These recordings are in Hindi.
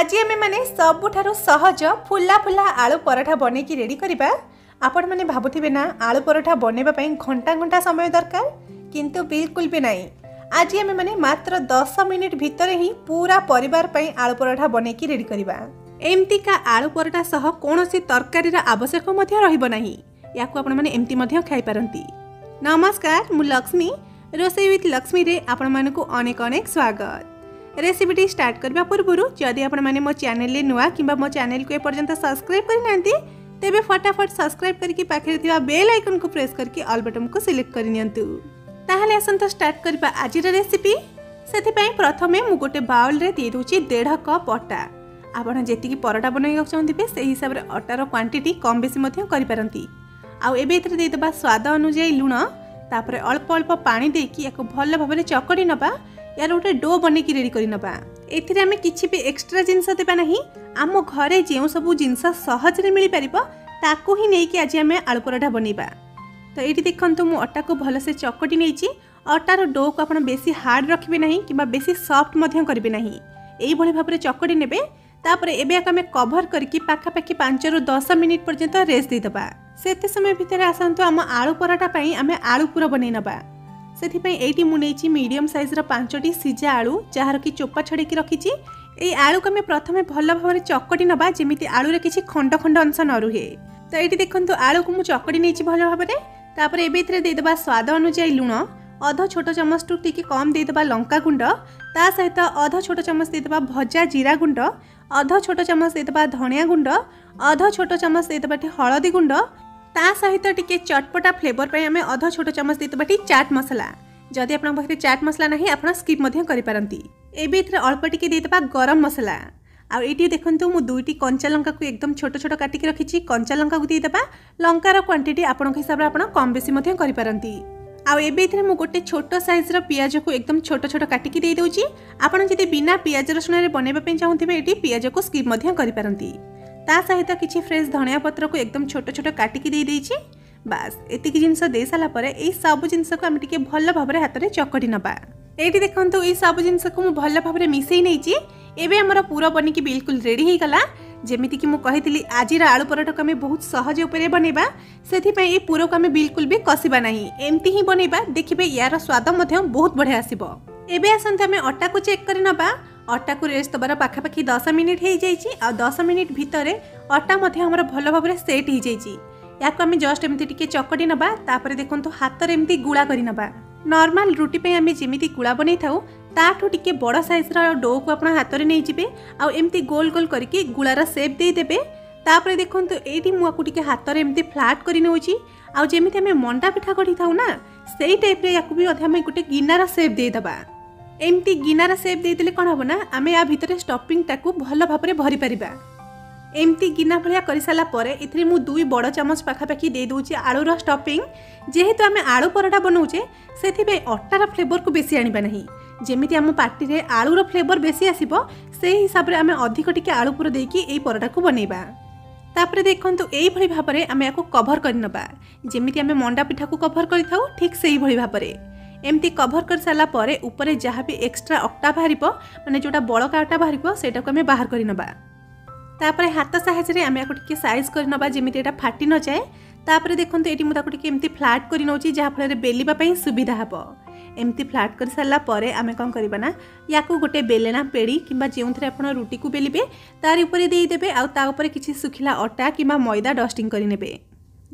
आज आम मैंने सबुठारु सहज फुला फुला आलू पराठा बने की रेडी करिबा। आपण माने भाबुथिबे ना आलू पराठा बनेबा पई घंटा घंटा समय दरकार, किंतु बिल्कुल भी नहीं। आज आम मैंने मात्र 10 मिनिट भितर ही पूरा परिवार पई आलू पराठा बने की रेडी करिबा। एमती का आलू पराठा सह कोनोसी तरकारी रा आवश्यक मध्य रहिबो नाही। याकु आपण माने एमती मध्य खाइ पारंती। नमस्कार, मु लक्ष्मी, रोसई विथ लक्ष्मी रे आपण मानकु अनेक अनेक स्वागत। रेसिपीटी स्टार्ट करने पूर्व जदि आपण माने मो चैनल ले नुआ किंबा मो चैनल को एपर्यंत सब्सक्राइब करि नांती तेबे फटाफट सब्सक्राइब करके पाखरे थिवा बेल आइकन को प्रेस करके ऑल बटन को सिलेक्ट करि नियंतु। ताहाले असंत स्टार्ट करबा आजिर रेसिपी। सेथि पई प्रथमे मु गोटे बाउल रे दे दोची 1.5 कप अटा। आपण जेतिकी पराठा बनाइक चाहंथिबे सेही हिसाब रे अटार क्वांटिटी कम बेसी मथि करि पारंती। आ एबे इतरे दे दबा स्वाद अनुसार लूण, तापर अल्प अल्प पानी देकी एको भल भाबरे चकड़ी नबा। यार गोटे डो बने की रेडी करी नबा। एथिरे हमें किछि भी एक्स्ट्रा जिनस देबा नहीं। आम घरे जेउ सबु जिनस सहज रे मिली परबो ताकू ही नेकी आज हमें आलू पराठा बनइबा। तो एटी देखंतु मु अटा को भल से चकटी नेछि। अटार डो को आपण बेसी हार्ड रखिबे नहीं किबा बेसी सॉफ्ट मध्यम करबे नहीं। एई भली भाबरे चकटी नेबे। तापर एबे आक हमें कवर करके पाखा पाखी 5 रु 10 मिनिट पर्यंत रेस्ट दे दबा। सेते समय भितर आसंतु हम आलू पराठा पई हमें आलू पूरा बनै नबा। सेठी मुझे मीडियम साइज रो 5टी सीजा आलू जार की चोपा छड़ेकी रखी। ये आलू को आम प्रथम भल भाव चकटी नवा जमी आलू किसी खंड खंड अंश न रुहे। तो ये देखो आलू को मुझे चकटी नहीं भल भाव में देदेबा स्वाद अनुसार लुण, अध छोट चमच टू टी कम देदेबा लंका गुंड, ता सहित अध छोट चमच देदेबा भजा जीरा गुंड, अध छोट चमच देदेबा धनिया गुंड, अध छोट चमच देदेबा हलदी गुंड, ता सहित टिके चटपटा फ्लेवर पे हमें अध छोट चमच देदेबा चाट मसला। जदि आपन पाखे चाट मसला नहीं आपन स्किप मध्य करि पारंती। एबे इथरे अल्प टिके देदेबा गरम मसला। आ एटी देखंतु मु 2टी कंचा लंका को एकदम छोट छोट काटिक रखिछि। कंचा लंका को देदेबा। लंकार क्वांटिटी आपन हिसाब रे आपन कम बेसी मध्य करि पारंती। आ एबे इथरे मु गोटे छोट साइज रो प्याज को एकदम छोट छोट काटिक दे दोछि। आपन जदि बिना प्याज रसुन रे बनेबा पे चाहथिबे एटी प्याज को स्किप मध्य करि पारंती। ता सहित किछि फ्रेश धनिया पत्र को एकदम छोट छोट काटिक दे देछि। बास एतिक जिनस दे साला पर ए सब जिनस को हम टिके भल भाबरे हाथ रे चकटी नबा। एठी देखंतु ए सब जिनस को मु भल भाबरे मिसेई नैछि। एबे हमर पूरा बनि कि बिल्कुल रेडी हे गला। जेमिति कि मु कहितली आजि रा आलू पराठा को हम बहुत सहज उपाय बनेबा। सेथि पई ए पूरो को हम बिल्कुल भी कसिबा नाही, एम्ति ही बनेबा। देखिबे यार स्वाद मध्यम बहुत बढ़िया आसीबो। एबे असंत हम अटा को चेक करि नबा। अटा को रेस्ट दबार पाखापाखि 10 मिनिट हो जाए। 10 मिनिट भितर अटा हमारे भल भाव सेट हो जाए। या को आम जस्ट एमती टिके चकटी नबा। तापर देखंतु हाथ रे एमती गुला करि नबा। नॉर्मल रोटी पे आम जेमिति गुला बनै थाउ ताठू टिके बड़ साइज रा डो को आपण हाथ रे नै जिबे। आ एमती गोल गोल करके गुलार शेप दे देबे। तापर देखंतु एठी मु आकु टिके हाथ रे एमती फ्लैट करि नउची। आ जेमिति आम मंडा पिठा गढ़ी थाउ ना सेही टाइप रे याकु भी आम गोटे गिनार शेप दे दबा। एमती गिनार सेप देदेले कौन हम ना आम या भितर स्टफिंग टाकू भल भाव में भरी पारिबा। एमती गिना भलिया करि साला परे इथरे मु 2 बड़ चमच पाखापाखि दे दोची आलू रो स्टफिंग। जेहेतु आम आलू पराठा बनाऊचे सेथिबे अटार फ्लेवर को बेसी आनिबा नहीं। जेमिति आम पार्टी रे आलू रो फ्लेवर बेसी आसीबो सेही हिसाब रे आम अधिक टिके आलू पुर देकी एई पराठा को बनेबा। तापर देखंतु एई भली भाव में आम याको कवर करि नबा। जेमिति आम मंडा पिठा को कवर करि थाउ ठीक सेही भली भाव में एमती कभर कर साला परे ऊपर जहाँ भी एक्स्ट्रा अटा बाहर माने जोटा बड़का अटा बाहर सेटा को आम बाहर करि नबा। तापर हाथ साहाय्य रे आम याको टिके साइज करि नबा जेमिति एटा फाटी न जाए। तापर देखंतु एटी मु ताको टिके एमती फ्लैट करि नउची जहाँ फल रे बेलिबा पई सुविधा हबो। एमती फ्लैट कर साला परे आम कोन करिबा ना याको गोटे बेलेना पेड़ी किबा जेउथरे आपण रोटी को बेलिबे तार ऊपर देई देबे। आ ता ऊपर किछि सुखिला अटा किबा मैदा डस्टिंग करि नेबे।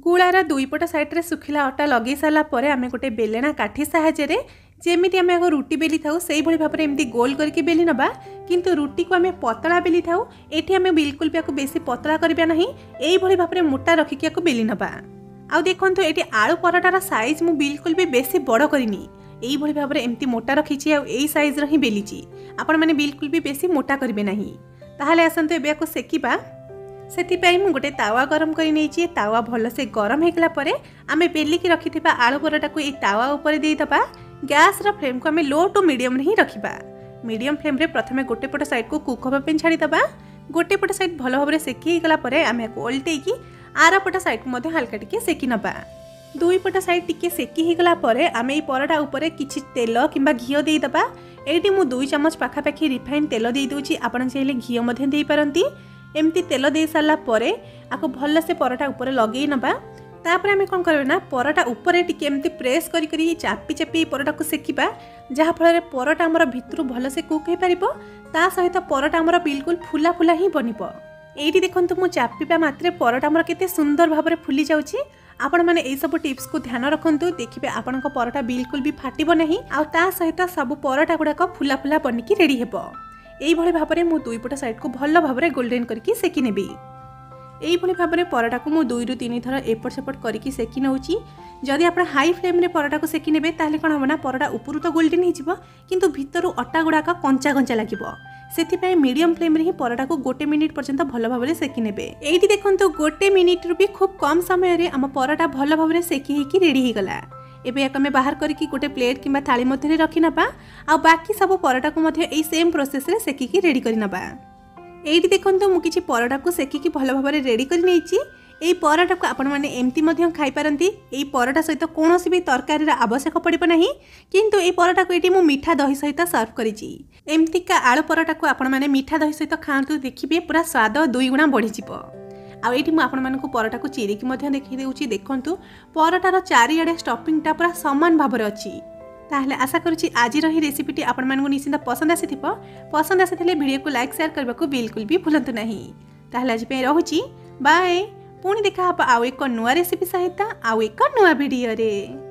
गुड़ार दुईपट सैड्रे सुखिला अटा लगे सारा पर आम गोटे बेलेना काठी साहाय्य जेमिति आम रुटी बेली थाउ से भाव में एमती गोल करके बेली नबा। किंतु रुटी को आम पतला बेली थाउ एठी आम बिल्कुल भी बेसी पतला करबा नहीं। एई भली भाव में मोटा रखिक बेली नबा। आउ देखंतु एठी आलू पराठार साइज मु बिल्कुल भी बेसी बड़ करिनी। एई भली भाव में एमती मोटा रखिछि। आ एई साइज रो ही बेलीछि। आपण माने बिल्कुल भी बेसी मोटा करबे नहीं। ताहाले आसंतु एबे याको सेकिबा। सेथिपाई मु गोटे तावा गरम करि नेछि। तावा भल से गरम हेकला परे आमे बेली की रखि थिबा आलू पराठा को ए तावा ऊपर देइ दबा। गैस रा फ्लेम को आमे लो टू मीडियम रे ही रखिबा। मीडियम फ्लेम रे प्रथमे गोटे पट साइड को कुक होबा पेन छाडी दबा। गोटे पट साइड भल भाबरे सेकी हेकला परे आमे को ओल्टेइ की आरा पट साइड को मधे हल्का टिके सेकी नबा। दुई पट साइड टिके सेकी हेकला परे आमे ए पराठा ऊपर किछि तेल किबा घियो देइ दबा। एटी मु 2 चमच पाखापाखी रिफाइन तेल दे दूची। आपड़ चाहिए घी मधे दे पारती। एमती तेल दे सारा परे आपको भल से पराठा ऊपर लगे ना तापर आम कौन करना पराठा ऊपर टी प्रेस करी चापी चापी पराठा को सेकिबा जहाँफल पराठा आमर भितर भल से कुक हो पार ता सहित पराठा आमर बिल्कुल फुला फुला ही बनब। ये देखो मु चापा मात्रे पराठा आमर केते सुंदर भाव में फुली जाऊँगी। आपण माने एई सब टिप्स को ध्यान रखंतु देखिबे आपनका पराठा बिल्कुल भी फाटिबो नहीं आ ता सहित सब पराठा गुडा को फुला फुला बनिकी रेडी हेबो। एई भली भाव में मु दुई पट साइड को भल भाव में गोल्डन करके सेकी नेबी। एई भली भाव में पराठा को मु 2 रु 3 थरा एपट सेपट करके सेकी नउची। जदि आपण हाई फ्लेम रे पराठा को सेकी नेबे ताले कोन होना पराठा ऊपर तो गोल्डन हि जिवो किंतु भितरु अटा गुडा का कंचा कंचा लागिवो। सेथिपाई मीडियम फ्लेम रे ही पराठा को 1 मिनिट पर्यंत भल भाव में सेकी नेबे। एइटी देखंतु 1 मिनिट रु भी खूब कम समय रे हम पराठा भल भाव में सेकी हेकी रेडी ही गला। एबे एक हमें बाहर करके गोटे प्लेट किंबा थाली मधे रखी नबा आ बाकी सब पराठा को मधे एई सेम प्रोसेस रे सेकी की रेडी करि नबा। एइटी देखंतु मु किछि पराठा को सेकी की भल भाव रे रेडी करि नेछि। एई पराठा को आपण माने एमती मधे खाइ पारंती। एई पराठा सहित कोनोसी भी तरकारी रा आवश्यक पड़िबो नाही किंतु एई पराठा को एटी मु मीठा दही सहित सर्व करिछि। एमती का आलू पराठा को आपण माने मीठा दही सहित खांतु देखिबे पूरा स्वाद 2 गुणा बढ़ि जिवो। आ एटी मु आपण माने को पराठा को चिरिकी मधे देखि देउछि। देखंतु पराठार चारिआडे स्टफिंग टा पूरा समान भाव रे अछि। ताहले आशा करुछि आज रही रेसिपीटी आपण मानकु निश्चित पसंद आसीथिबो। पसंद आसीथिले वीडियो को लाइक शेयर करबा को बिल्कुल भी भूलंतु नाही। ताहले आज पे रहुछि बाय। पुणी देखा आप आउ एक नुआ रेसिपी सहित आउ एक नुआ वीडियो रे।